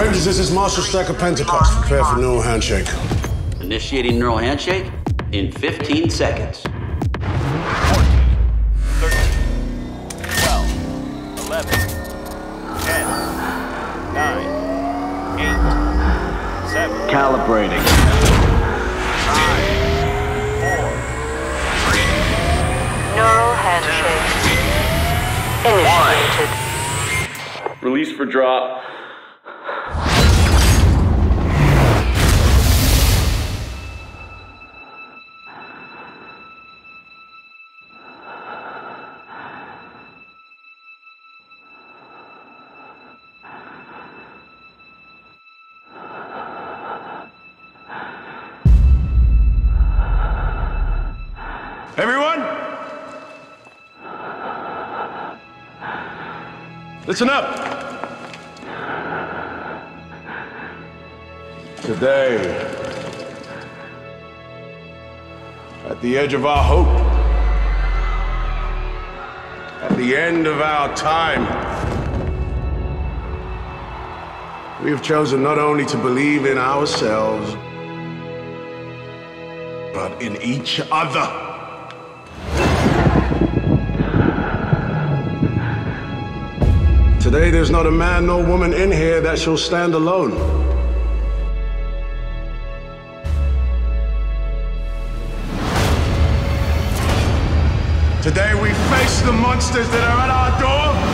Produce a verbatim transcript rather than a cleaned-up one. Rangers, this is Master Stack of Pentecost. Prepare for neural handshake. Initiating neural handshake in fifteen seconds. fourteen, thirteen, twelve, eleven, ten, nine, eight, seven... Calibrating. nine, four, three... Neural handshake. Initiated. Release for drop. Everyone, listen up. Today, at the edge of our hope, at the end of our time, we have chosen not only to believe in ourselves, but in each other. Today, there's not a man nor woman in here that shall stand alone. Today we face the monsters that are at our door.